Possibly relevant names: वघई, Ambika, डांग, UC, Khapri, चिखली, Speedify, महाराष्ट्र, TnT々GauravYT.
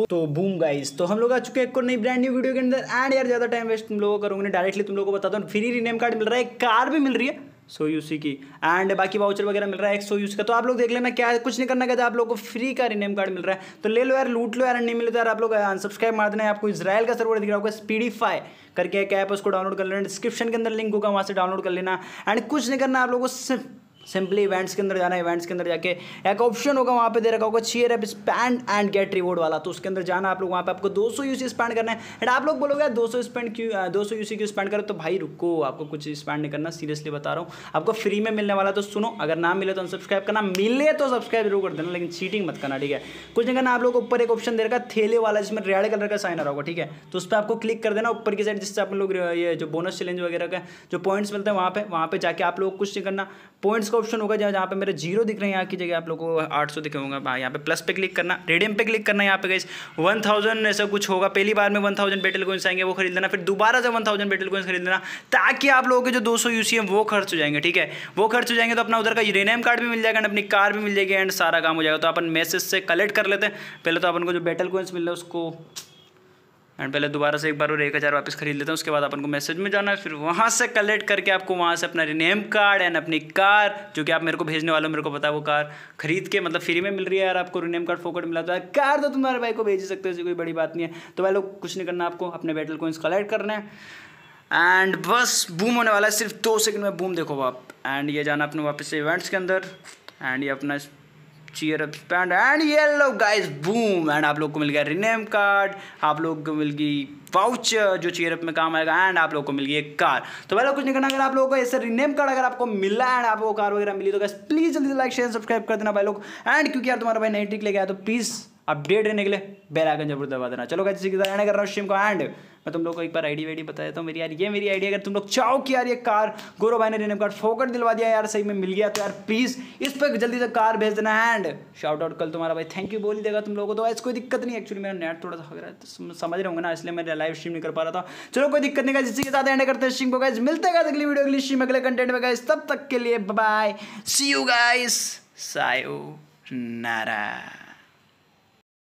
आपको। तो boom guys, तो हम लोग आ चुके हैं एक नई ब्रांड न्यू वीडियो के अंदर। एंड यार ज्यादा टाइम वेस्ट तुम लोगों करूंगे, डायरेक्टली तुम लोगों को बताता हूँ, फ्री रीनेम कार्ड मिल रहा है, कार भी मिल रही है सो यूसी की, एंड बाकी वाउचर वगैरह मिल रहा है 100 यूसी का। तो आप लोग देख लेना, क्या कुछ नहीं करना कहता, आप लोग को फ्री का रिनेम कार्ड मिल रहा है तो ले लो यार, लूट लो यार। नहीं मिले तो यार आप लोग अनसब्सक्राइब मार देना है। आपको इसराइल का सर्वर दिख रहा होगा, स्पीडीफाई करके एक ऐप, उसको डाउनलोड कर लेना, डिस्क्रिप्शन के अंदर लिंक होगा, वहाँ से डाउनलोड कर लेना। एंड कुछ नहीं करना, आप लोग को सिंपली इवेंट्स के अंदर जाना है। इवेंट्स के अंदर जाके एक ऑप्शन होगा, वहाँ पे दे रखा होगा cheer up spend and get reward वाला, तो उसके अंदर जाना आप लोग। वहाँ पे आपको 200 यूसी स्पेंड करना है। एंड आप लोग बोलोगे 200 स्पेंड क्यों, 200 यूसी क्यों स्पेंड करो, तो भाई रुको, आपको कुछ स्पेंड नहीं करना, सीरियसली बता रहा हूँ, आपको फ्री में मिलने वाला। तो सुनो, अगर ना मिले तो अनसब्सक्राइब करना, मिले तो सब्सक्राइब जरूर कर देना, लेकिन चीटिंग मत करना, ठीक है। कुछ नहीं करना, आप लोग ऊपर एक ऑप्शन दे रखा थैले वाला, जिसमें रेड कलर का साइन आ रहा होगा, ठीक है, तो उस पर आपको क्लिक कर देना ऊपर की साइड, जिससे आप लोग ये जो बोनस चैलेंज वगैरह का जो पॉइंट्स मिलते हैं वहाँ पे जाके आप लोग कुछ नहीं करना। पॉइंट्स का ऑप्शन होगा, जहाँ पे मेरे 0 दिख रहे हैं यहाँ की जगह आप लोग को 800 दिखे होंगे, हाँ यहाँ पे प्लस पे क्लिक करना, रिडीम पे क्लिक करना, यहाँ पे गाइस 1000 ऐसा कुछ होगा, पहली बार में 1000 बैटल कॉइंस आएंगे वो खरीद लेना, फिर दोबारा से 1000 बैटल कॉइंस खरीद लेना, ताकि आप लोगों के जो 200 यूसी है वो खर्च हो जाएंगे, ठीक है। वो खर्च हो जाएंगे तो अपना उधर का रिनेम कार्ड भी मिल जाएगा, अपनी कार भी मिल जाएगी, एंड सारा काम हो जाएगा। तो अपन मैसेज से कलेक्ट कर लेते हैं, पहले तो अपन को जो बैटल कॉइंस मिल रहा है उसको, एंड पहले दोबारा से एक बार और 1000 वापस खरीद लेते हैं, उसके बाद अपन को मैसेज में जाना है, फिर वहाँ से कलेक्ट करके आपको वहाँ से अपना रिनेम कार्ड एंड अपनी कार, जो कि आप मेरे को भेजने वाले हो, मेरे को पता है वो कार खरीद के, मतलब फ्री में मिल रही है यार आपको, रिनेम कार्ड फोकट मिला था, कार तो तुम्हारे भाई को भेज सकते हो, ऐसी कोई बड़ी बात नहीं है। तो भाई लोग कुछ नहीं करना, आपको अपने बैटल कॉइंस कलेक्ट करना है, एंड बस बूम होने वाला है सिर्फ 2 सेकंड में, बूम देखो आप। एंड ये जाना अपने वापस से इवेंट्स के अंदर, एंड ये अपना चीयर अप स्पेंड, एंड ये लो गाइस बूम, एंड आप लोग को मिल गया रिनेम कार्ड, आप लोग को मिल गई वाउचर जो चीयर अप में काम आएगा, एंड आप लोग को मिल गई एक कार। तो भाई लोग कुछ नहीं करना, अगर आप लोगों को ऐसे रिनेम कार्ड अगर आपको मिला एंड आपको कार वगैरह मिली तो गाइस प्लीज़ जल्दी लाइक शेयर सब्सक्राइब कर देना भाई लोग। एंड क्योंकि यार तुम्हारा भाई नई ट्रिक लेके आया, तो प्लीज़ अपडेट रहने के लिए बेल आइकन जरूर दबा देना। चलो गाइस, इसी के साथ एंड कर रहा हूँ स्ट्रीम को, एंड मैं तुम लोग को एक बार आईडी वाईडी बता देता हूँ मेरी, यार ये मेरी आईडी, अगर तुम लोग चाहो कि यार ये कार गौरव भाई ने रिनेम कार्ड फोकट दिलवा दिया यार, सही में मिल गया, तो यार प्लीज़ इस पर जल्दी से कार भेज देना। एंड शाउट आउट कल तुम्हारा भाई थैंक यू बोल देगा तुम लोगों को, तो ऐसी कोई दिक्कत नहीं, एक्चुअली मेरा नेट थोड़ा सा वगैरह तो समझ रहे होंगे ना, इसलिए मैं लाइव स्ट्रीम नहीं कर पा रहा था। चलो कोई दिक्कत नहीं गाइस, इसी के साथ एंड करते हैं स्ट्रीम को गाइस, मिलते हैं अगली वीडियो अगली स्ट्रीम अगले कंटेंट में गाइस, तब तक के लिए bye bye, see you guys, सायो नारा।